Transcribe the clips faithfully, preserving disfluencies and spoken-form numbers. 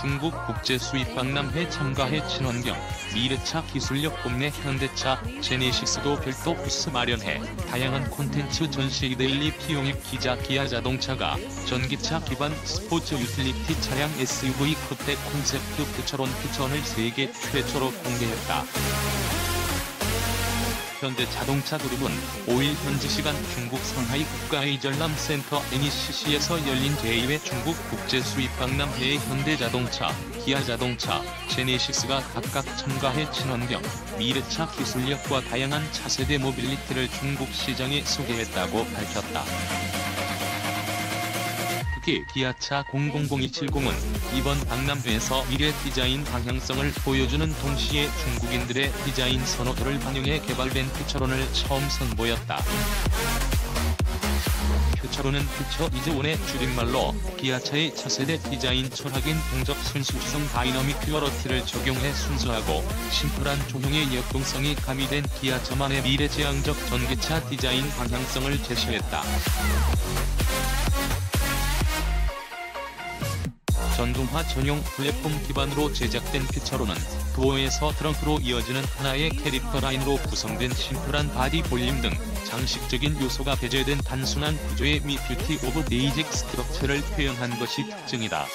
중국 국제 수입 박람회 참가해 친환경, 미래차 기술력 뽐내 현대차, 제네시스도 별도 부스 마련해 다양한 콘텐츠 전시. 이데일리 피용입 기자. 기아 자동차가 전기차 기반 스포츠 유틸리티 차량 에스유브이 컷대 콘셉트 퓨처론 퓨처를 세계 최초로 공개했다. 현대자동차 그룹은 오일 현지시간 중국 상하이 국가의 전람센터 엔이씨씨에서 열린 제이회 중국 국제수입박람회에 현대자동차, 기아자동차, 제네시스가 각각 참가해 친환경, 미래차 기술력과 다양한 차세대 모빌리티를 중국 시장에 소개했다고 밝혔다. 특히 기아차 공공공이칠공은 이번 박람회에서 미래 디자인 방향성을 보여주는 동시에 중국인들의 디자인 선호도를 반영해 개발된 퓨처론을 처음 선보였다. 퓨처론은 퓨처 이즈원의 줄임말로 기아차의 차세대 디자인 철학인 동적 순수성 다이너믹 퓨어러티를 적용해 순수하고 심플한 조형의 역동성이 가미된 기아차만의 미래지향적 전기차 디자인 방향성을 제시했다. 전동화 전용 플랫폼 기반으로 제작된 퓨처론은 도어에서 트렁크로 이어지는 하나의 캐릭터 라인으로 구성된 심플한 바디 볼륨 등 장식적인 요소가 배제된 단순한 구조의 미 뷰티 오브 베이직 스트럭처를 표현한 것이 특징이다.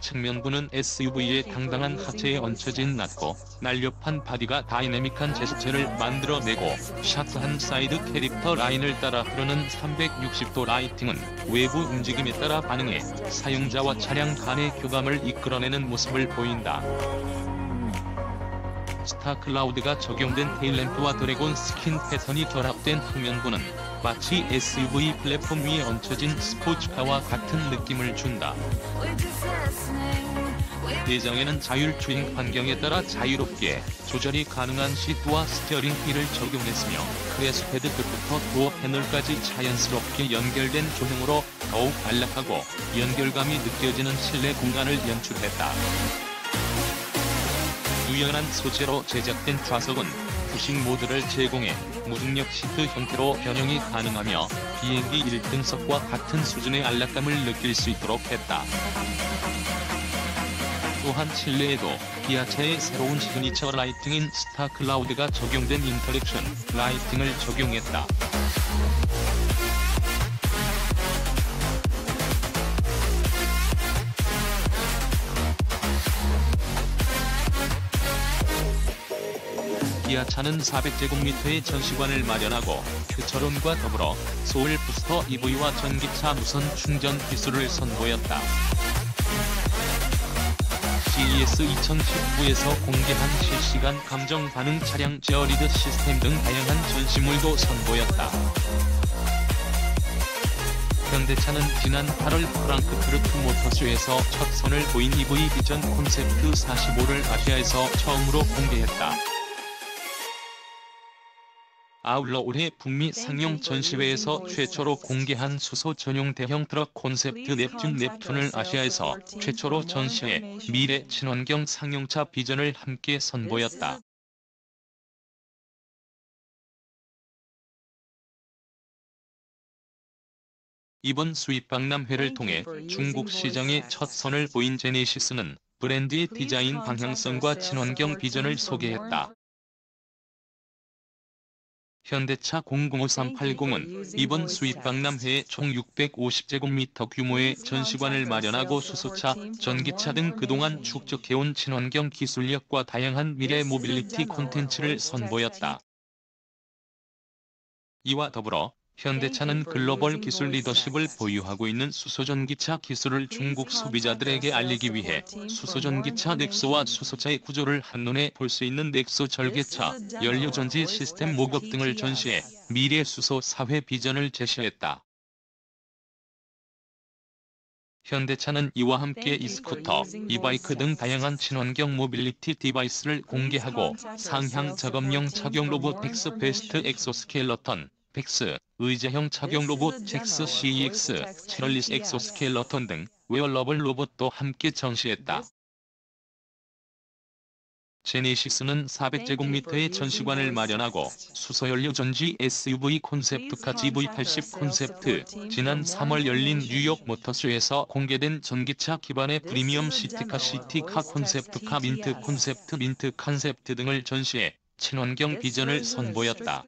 측면부는 에스유브이의 당당한 하체에 얹혀진 낮고 날렵한 바디가 다이내믹한 제스처를 만들어내고 샤프한 사이드 캐릭터 라인을 따라 흐르는 삼백육십 도 라이팅은 외부 움직임에 따라 반응해 사용자와 차량 간의 교감을 이끌어내는 모습을 보인다. 스타 클라우드가 적용된 테일램프와 드래곤 스킨 패턴이 결합된 후면부는 마치 에스유브이 플랫폼 위에 얹혀진 스포츠카와 같은 느낌을 준다. 내장에는 자율주행 환경에 따라 자유롭게 조절이 가능한 시트와 스티어링 휠을 적용했으며 크레스패드 끝부터 도어 패널까지 자연스럽게 연결된 조형으로 더욱 안락하고 연결감이 느껴지는 실내 공간을 연출했다. 유연한 소재로 제작된 좌석은 구식 모드를 제공해 무중력 시트 형태로 변형이 가능하며 비행기 일 등석과 같은 수준의 안락감을 느낄 수 있도록 했다. 또한 실내에도 기아차의 새로운 시그니처 라이팅인 스타 클라우드가 적용된 인터랙션 라이팅을 적용했다. 기아차는 사백 제곱미터의 전시관을 마련하고 퓨처론과 더불어 소울 부스터 이브이와 전기차 무선 충전 기술을 선보였다. 씨이에스 이천십구에서 공개한 실시간 감정 반응 차량 제어 리드 시스템 등 다양한 전시물도 선보였다. 현대차는 지난 팔월 프랑크푸르트 모터쇼에서 첫 선을 보인 이브이 비전 콘셉트 사십오를 아시아에서 처음으로 공개했다. 아울러 올해 북미 쌍용 전시회에서 최초로 공개한 수소 전용 대형 트럭 콘셉트 넵튠 넵툰을 아시아에서 최초로 전시해 미래 친환경 쌍용차 비전을 함께 선보였다. 이번 수입 박람회를 통해 중국 시장에 첫 선을 보인 제네시스는 브랜드의 디자인 방향성과 친환경 비전을 소개했다. 현대차 공공오삼팔공은 이번 수입박람회에 총 육백오십 제곱미터 규모의 전시관을 마련하고 수소차, 전기차 등 그동안 축적해온 친환경 기술력과 다양한 미래 모빌리티 콘텐츠를 선보였다. 이와 더불어 현대차는 글로벌 기술 리더십을 보유하고 있는 수소전기차 기술을 중국 소비자들에게 알리기 위해 수소전기차 넥소와 수소차의 구조를 한눈에 볼 수 있는 넥소 절개차, 연료전지 시스템 목업 등을 전시해 미래 수소 사회 비전을 제시했다. 현대차는 이와 함께 이스쿠터, 이바이크 등 다양한 친환경 모빌리티 디바이스를 공개하고 상향 작업용 착용 로봇 X 베스트 엑소스켈러턴, 백스, 의자형 착용 로봇 잭스 씨엑스, 체럴리스 엑소스켈러턴 등 웨어러블 로봇도 함께 전시했다. 제네시스는 사백 제곱미터의 전시관을 마련하고 수소연료 전지 에스유브이 콘셉트카 지브이 팔십 콘셉트, 지난 삼월 열린 뉴욕 모터쇼에서 공개된 전기차 기반의 프리미엄 시티카 시티카 콘셉트카 민트 콘셉트 민트 컨셉트 등을 전시해 친환경 비전을 선보였다.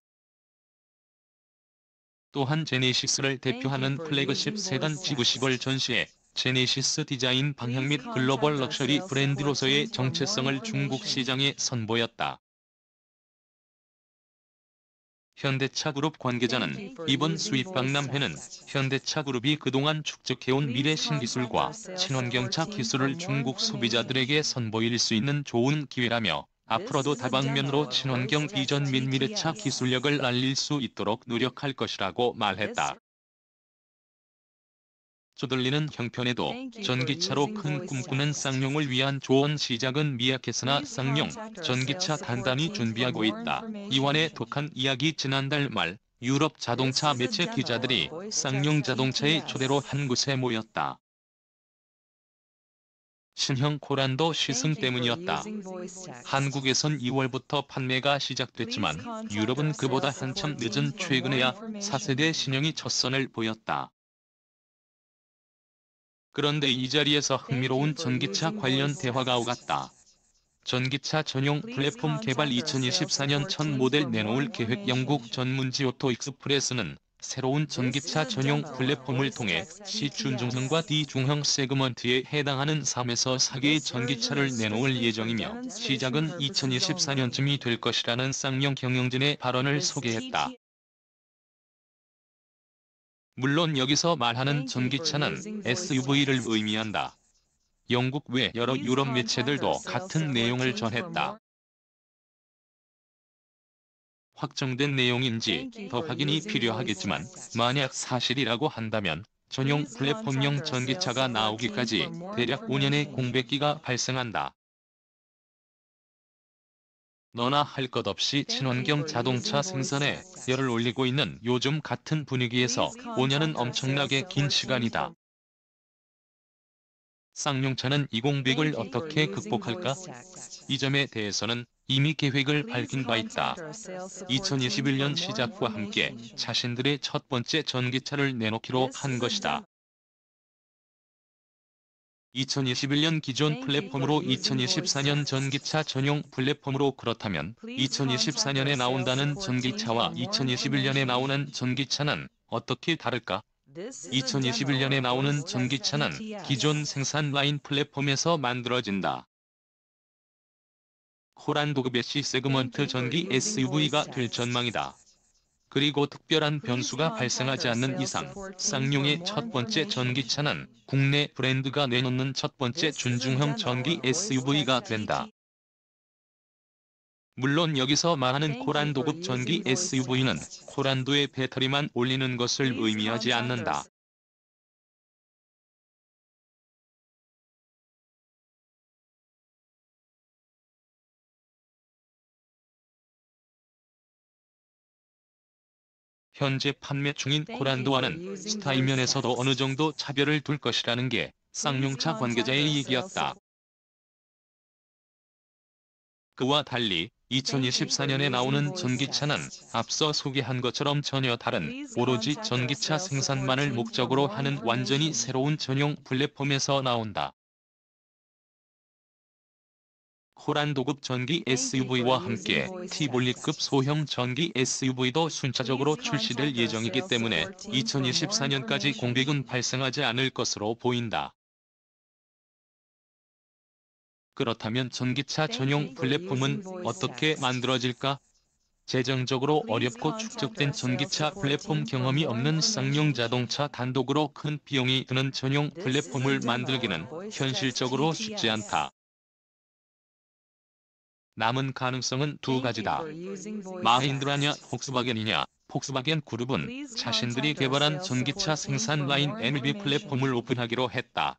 또한 제네시스를 대표하는 플래그십 세단 지브십을 전시해 제네시스 디자인 방향 및 글로벌 럭셔리 브랜드로서의 정체성을 중국 시장에 선보였다. 현대차 그룹 관계자는 이번 수입 박람회는 현대차 그룹이 그동안 축적해온 미래 신기술과 친환경차 기술을 중국 소비자들에게 선보일 수 있는 좋은 기회라며 앞으로도 다방면으로 친환경 비전 및 미래차 기술력을 알릴 수 있도록 노력할 것이라고 말했다. 쪼들리는 형편에도 전기차로 큰 꿈꾸는 쌍용을 위한 조언 시작은 미약했으나 쌍용, 전기차 단단히 준비하고 있다. 이완의 독한 이야기. 지난달 말 유럽 자동차 매체 기자들이 쌍용 자동차의 초대로 한 곳에 모였다. 신형 코란도 시승 때문이었다. 한국에선 이월부터 판매가 시작됐지만 유럽은 그보다 한참 늦은 최근에야 사 세대 신형이 첫 선을 보였다. 그런데 이 자리에서 흥미로운 전기차 관련 대화가 오갔다. 전기차 전용 플랫폼 개발 이천이십사년 첫 모델 내놓을 계획. 영국 전문지 오토 익스프레스는 새로운 전기차 전용 플랫폼을 통해 C중형과 D중형 세그먼트에 해당하는 삼에서 사 개의 전기차를 내놓을 예정이며 시작은 이천이십사년쯤이 될 것이라는 쌍용 경영진의 발언을 소개했다. 물론 여기서 말하는 전기차는 에스유브이를 의미한다. 영국 외 여러 유럽 매체들도 같은 내용을 전했다. 확정된 내용인지 더 확인이 필요하겠지만 만약 사실이라고 한다면 전용 플랫폼형 전기차가 나오기까지 대략 오 년의 공백기가 발생한다. 너나 할 것 없이 친환경 자동차 생산에 열을 올리고 있는 요즘 같은 분위기에서 오 년은 엄청나게 긴 시간이다. 쌍용차는 이공백을 어떻게 극복할까? 이 점에 대해서는 이미 계획을 밝힌 바 있다. 이천이십일년 시작과 함께 자신들의 첫 번째 전기차를 내놓기로 한 것이다. 이천이십일년 기존 플랫폼으로 이천이십사년 전기차 전용 플랫폼으로, 그렇다면 이천이십사년에 나온다는 전기차와 이천이십일년에 나오는 전기차는 어떻게 다를까? 이천이십일년에 나오는 전기차는 기존 생산 라인 플랫폼에서 만들어진다. 코란도급의 C 세그먼트 전기 에스유브이가 될 전망이다. 그리고 특별한 변수가 발생하지 않는 이상 쌍용의 첫 번째 전기차는 국내 브랜드가 내놓는 첫 번째 준중형 전기 에스유브이가 된다. 물론 여기서 말하는 코란도급 전기 에스유브이는 코란도에 배터리만 올리는 것을 의미하지 않는다. 현재 판매 중인 코란도와는 스타일 면에서도 어느 정도 차별을 둘 것이라는 게 쌍용차 관계자의 얘기였다. 그와 달리 이천이십사년에 나오는 전기차는 앞서 소개한 것처럼 전혀 다른, 오로지 전기차 생산만을 목적으로 하는 완전히 새로운 전용 플랫폼에서 나온다. 코란도급 전기 에스유브이와 함께 티볼리급 소형 전기 에스유브이도 순차적으로 출시될 예정이기 때문에 이천이십사년까지 공백은 발생하지 않을 것으로 보인다. 그렇다면 전기차 전용 플랫폼은 어떻게 만들어질까? 재정적으로 어렵고 축적된 전기차 플랫폼 경험이 없는 쌍용 자동차 단독으로 큰 비용이 드는 전용 플랫폼을 만들기는 현실적으로 쉽지 않다. 남은 가능성은 두 가지다. 마힌드라냐 폭스바겐이냐, 폭스바겐 그룹은 자신들이 개발한 전기차 생산 라인 엠 비 플랫폼을 오픈하기로 했다.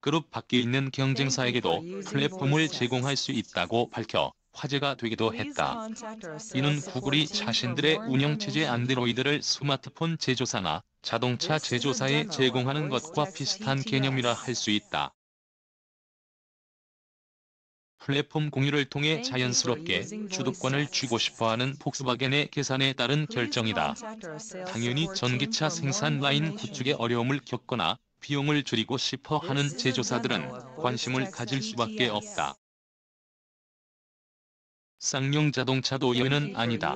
그룹 밖에 있는 경쟁사에게도 플랫폼을 제공할 수 있다고 밝혀 화제가 되기도 했다. 이는 구글이 자신들의 운영체제 안드로이드를 스마트폰 제조사나 자동차 제조사에 제공하는 것과 비슷한 개념이라 할 수 있다. 플랫폼 공유를 통해 자연스럽게 주도권을 쥐고 싶어하는 폭스바겐의 계산에 따른 결정이다. 당연히 전기차 생산 라인 구축에 어려움을 겪거나 비용을 줄이고 싶어 하는 제조사들은 관심을 가질 수밖에 없다. 쌍용 자동차도 예외는 아니다.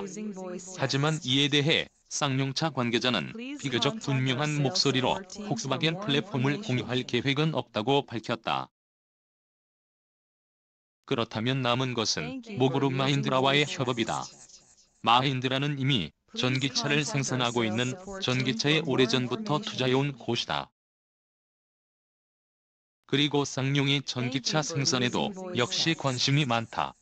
하지만 이에 대해 쌍용차 관계자는 비교적 분명한 목소리로 폭스바겐 플랫폼을 공유할 계획은 없다고 밝혔다. 그렇다면 남은 것은 모그룹 마힌드라와의 협업이다. 마힌드라는 이미 전기차를 생산하고 있는 전기차에 오래전부터 투자해온 곳이다. 그리고 쌍용이 전기차 생산에도 역시 관심이 많다.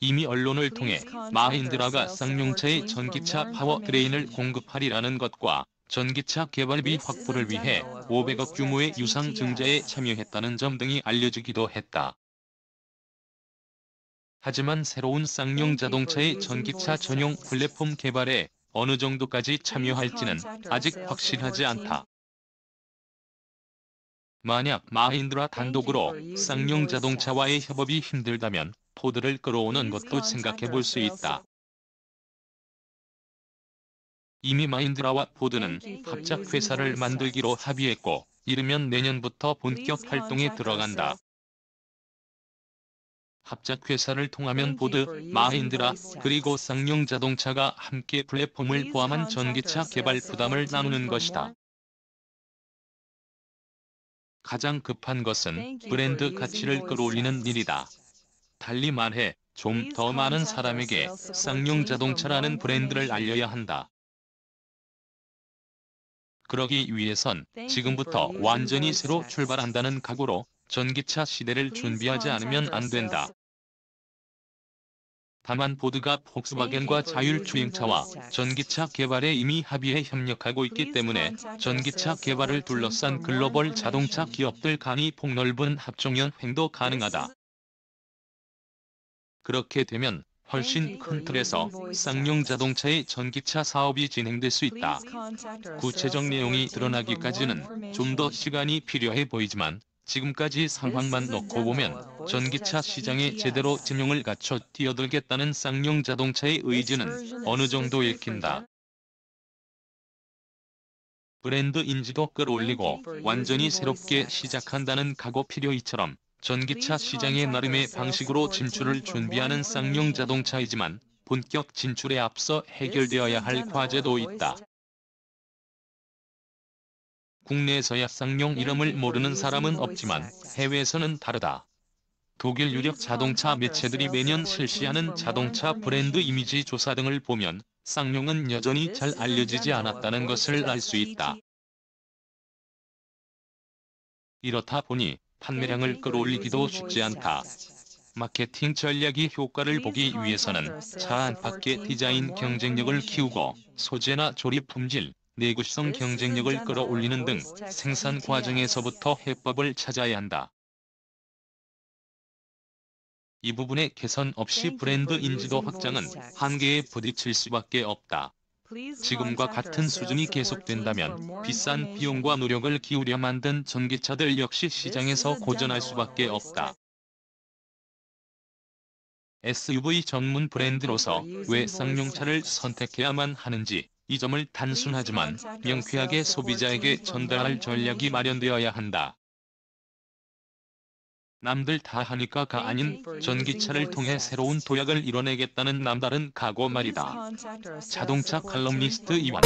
이미 언론을 통해 마힌드라가 쌍용차의 전기차 파워트레인을 공급하리라는 것과 전기차 개발비 확보를 위해 오백억 규모의 유상 증자에 참여했다는 점 등이 알려지기도 했다. 하지만 새로운 쌍용 자동차의 전기차 전용 플랫폼 개발에 어느 정도까지 참여할지는 아직 확실하지 않다. 만약 마힌드라 단독으로 쌍용 자동차와의 협업이 힘들다면 포드를 끌어오는 것도 생각해 볼 수 있다. 이미 마힌드라와 포드는 합작 회사를 만들기로 합의했고 이르면 내년부터 본격 활동에 들어간다. 합작회사를 통하면 포드, 마힌드라, 그리고 쌍용 자동차가 함께 플랫폼을 포함한 전기차 개발 부담을 나누는 것이다. 가장 급한 것은 브랜드 가치를 끌어올리는 일이다. 달리 말해 좀 더 많은 사람에게 쌍용 자동차라는 브랜드를 알려야 한다. 그러기 위해선 지금부터 완전히 새로 출발한다는 각오로 전기차 시대를 준비하지 않으면 안 된다. 다만 포드가 폭스바겐과 자율주행차와 전기차 개발에 이미 합의해 협력하고 있기 때문에 전기차 개발을 둘러싼 글로벌 자동차 기업들 간의 폭넓은 합종연횡도 가능하다. 그렇게 되면 훨씬 큰 틀에서 쌍용 자동차의 전기차 사업이 진행될 수 있다. 구체적 내용이 드러나기까지는 좀 더 시간이 필요해 보이지만 지금까지 상황만 놓고 보면 전기차 시장에 제대로 지명을 갖춰 뛰어들겠다는 쌍용 자동차의 의지는 어느 정도 읽힌다. 브랜드 인지도 끌어올리고 완전히 새롭게 시작한다는 각오 필요이처럼 전기차 시장에 나름의 방식으로 진출을 준비하는 쌍용 자동차이지만 본격 진출에 앞서 해결되어야 할 과제도 있다. 국내에서야 쌍용 이름을 모르는 사람은 없지만 해외에서는 다르다. 독일 유력 자동차 매체들이 매년 실시하는 자동차 브랜드 이미지 조사 등을 보면 쌍용은 여전히 잘 알려지지 않았다는 것을 알 수 있다. 이렇다 보니 판매량을 끌어올리기도 쉽지 않다. 마케팅 전략이 효과를 보기 위해서는 차 안팎의 디자인 경쟁력을 키우고 소재나 조립 품질, 내구성 경쟁력을 끌어올리는 등 생산 과정에서부터 해법을 찾아야 한다. 이 부분에 개선 없이 브랜드 인지도 확장은 한계에 부딪힐 수밖에 없다. 지금과 같은 수준이 계속된다면 비싼 비용과 노력을 기울여 만든 전기차들 역시 시장에서 고전할 수밖에 없다. 에스유브이 전문 브랜드로서 왜 쌍용차를 선택해야만 하는지 이 점을 단순하지만 명쾌하게 소비자에게 전달할 전략이 마련되어야 한다. 남들 다 하니까가 아닌 전기차를 통해 새로운 도약을 이뤄내겠다는 남다른 각오 말이다. 자동차 칼럼니스트 이완.